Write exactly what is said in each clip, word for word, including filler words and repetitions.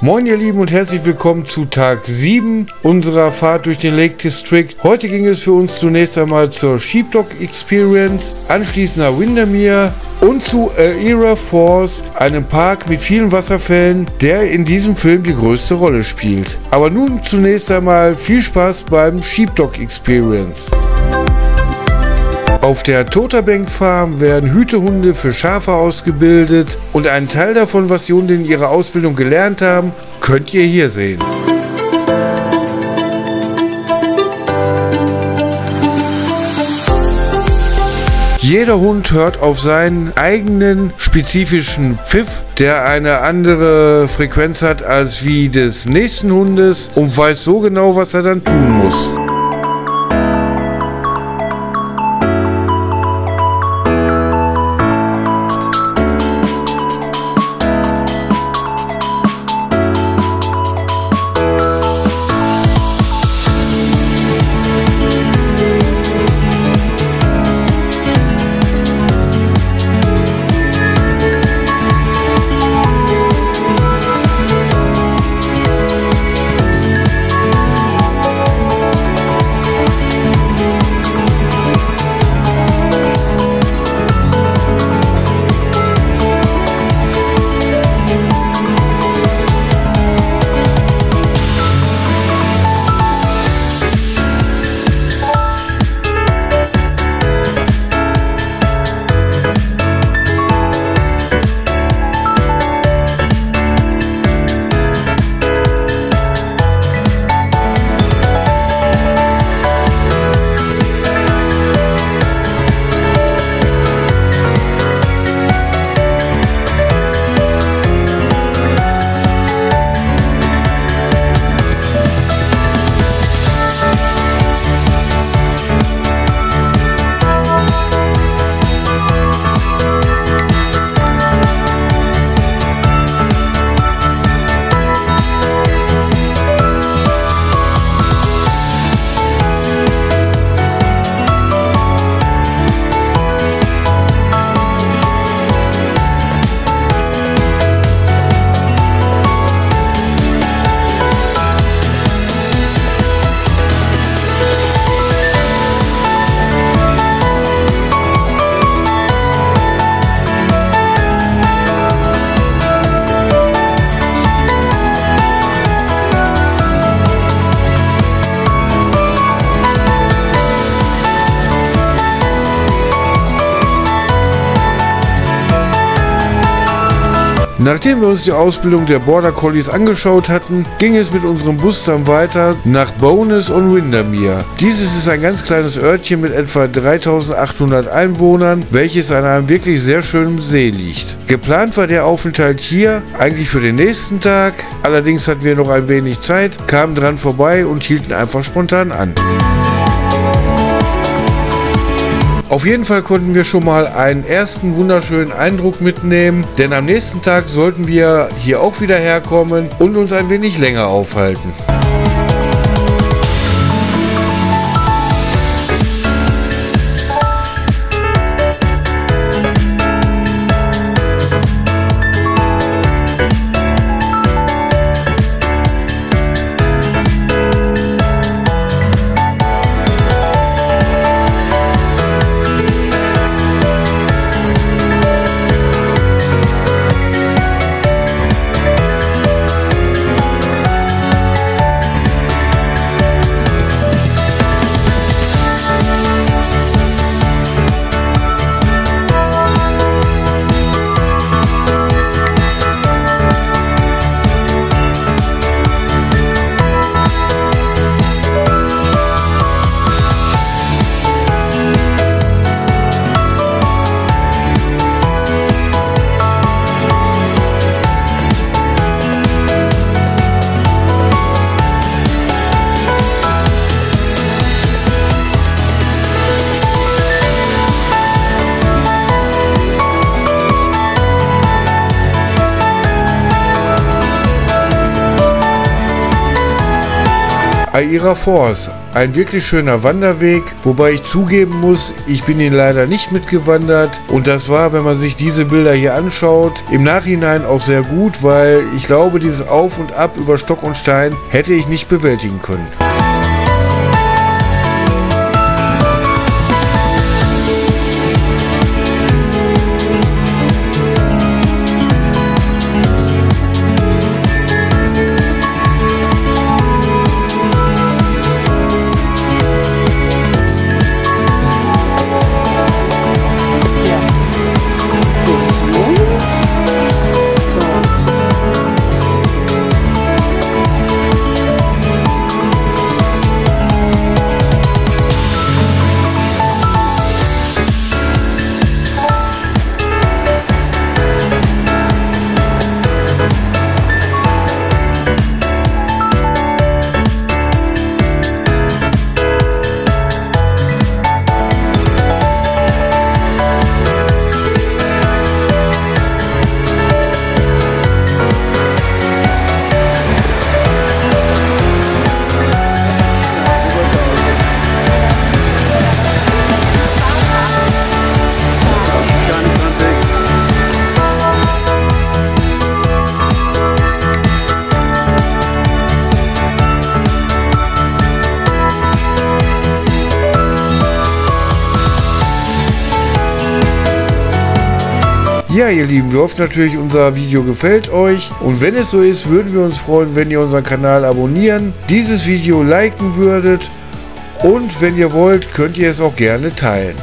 Moin ihr Lieben und herzlich willkommen zu Tag sieben unserer Fahrt durch den Lake District. Heute ging es für uns zunächst einmal zur Sheepdog Experience, anschließend nach Windermere und zu Aira Force, einem Park mit vielen Wasserfällen, der in diesem Film die größte Rolle spielt. Aber nun zunächst einmal viel Spaß beim Sheepdog Experience. Auf der Totabank Farm werden Hütehunde für Schafe ausgebildet und einen Teil davon, was die Hunde in ihrer Ausbildung gelernt haben, könnt ihr hier sehen. Jeder Hund hört auf seinen eigenen spezifischen Pfiff, der eine andere Frequenz hat als wie des nächsten Hundes und weiß so genau, was er dann tun muss. Nachdem wir uns die Ausbildung der Border Collies angeschaut hatten, ging es mit unserem Bus dann weiter nach Bowness-on-Windermere. Dieses ist ein ganz kleines Örtchen mit etwa dreitausendachthundert Einwohnern, welches an einem wirklich sehr schönen See liegt. Geplant war der Aufenthalt hier eigentlich für den nächsten Tag, allerdings hatten wir noch ein wenig Zeit, kamen dran vorbei und hielten einfach spontan an. Auf jeden Fall konnten wir schon mal einen ersten wunderschönen Eindruck mitnehmen, denn am nächsten Tag sollten wir hier auch wieder herkommen und uns ein wenig länger aufhalten. Aira Force, Ein wirklich schöner Wanderweg, wobei ich zugeben muss, ich bin ihn leider nicht mitgewandert. Und das war, wenn man sich diese Bilder hier anschaut, im Nachhinein auch sehr gut, weil ich glaube, dieses Auf und Ab über Stock und Stein hätte ich nicht bewältigen können. Ja, ihr Lieben, wir hoffen natürlich, unser Video gefällt euch. Und wenn es so ist, würden wir uns freuen, wenn ihr unseren Kanal abonnieren, dieses Video liken würdet. Und wenn ihr wollt, könnt ihr es auch gerne teilen.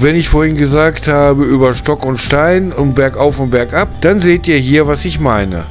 Wenn ich vorhin gesagt habe, über Stock und Stein und bergauf und bergab, dann seht ihr hier, was ich meine.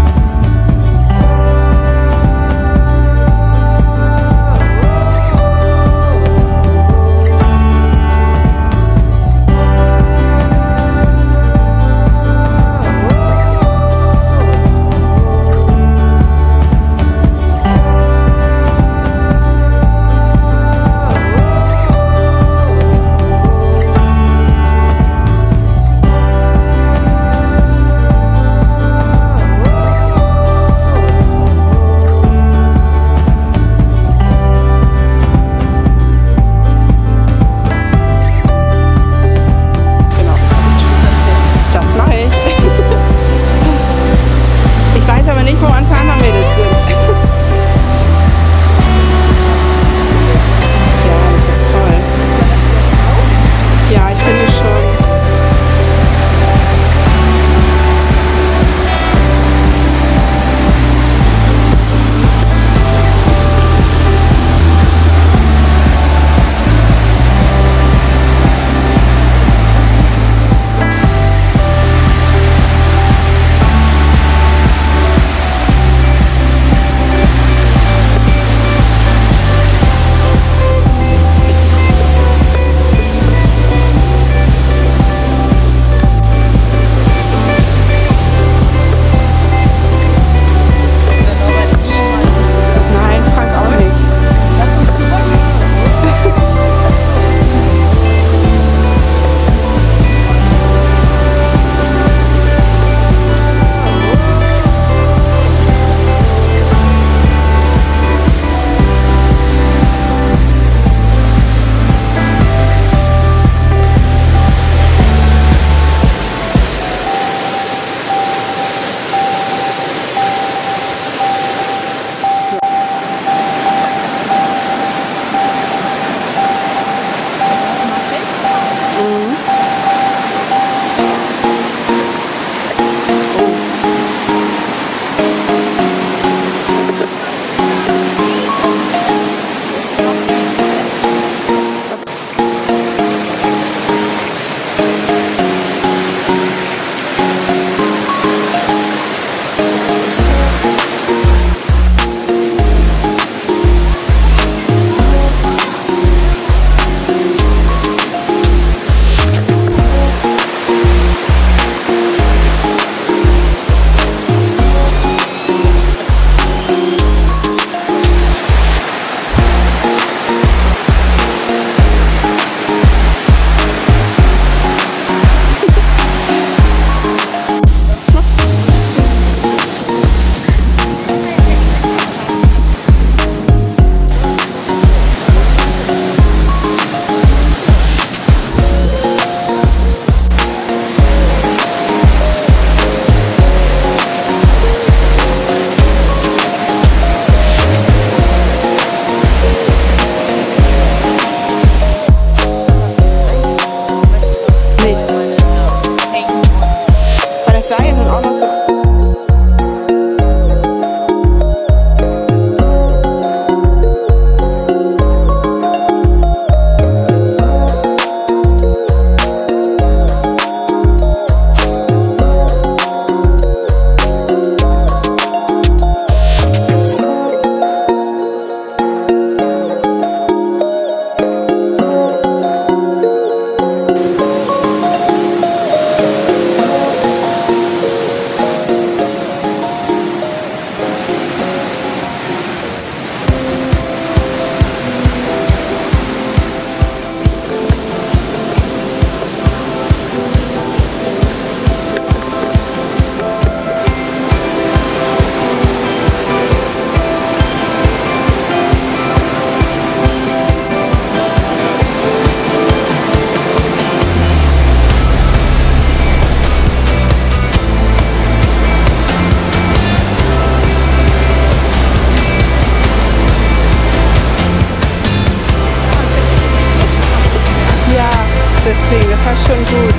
schon gut.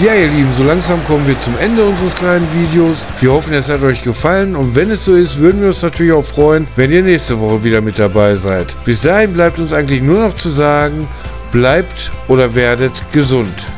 Ja, ihr Lieben, so langsam kommen wir zum Ende unseres kleinen Videos. Wir hoffen, es hat euch gefallen und wenn es so ist, würden wir uns natürlich auch freuen, wenn ihr nächste Woche wieder mit dabei seid. Bis dahin bleibt uns eigentlich nur noch zu sagen, bleibt oder werdet gesund.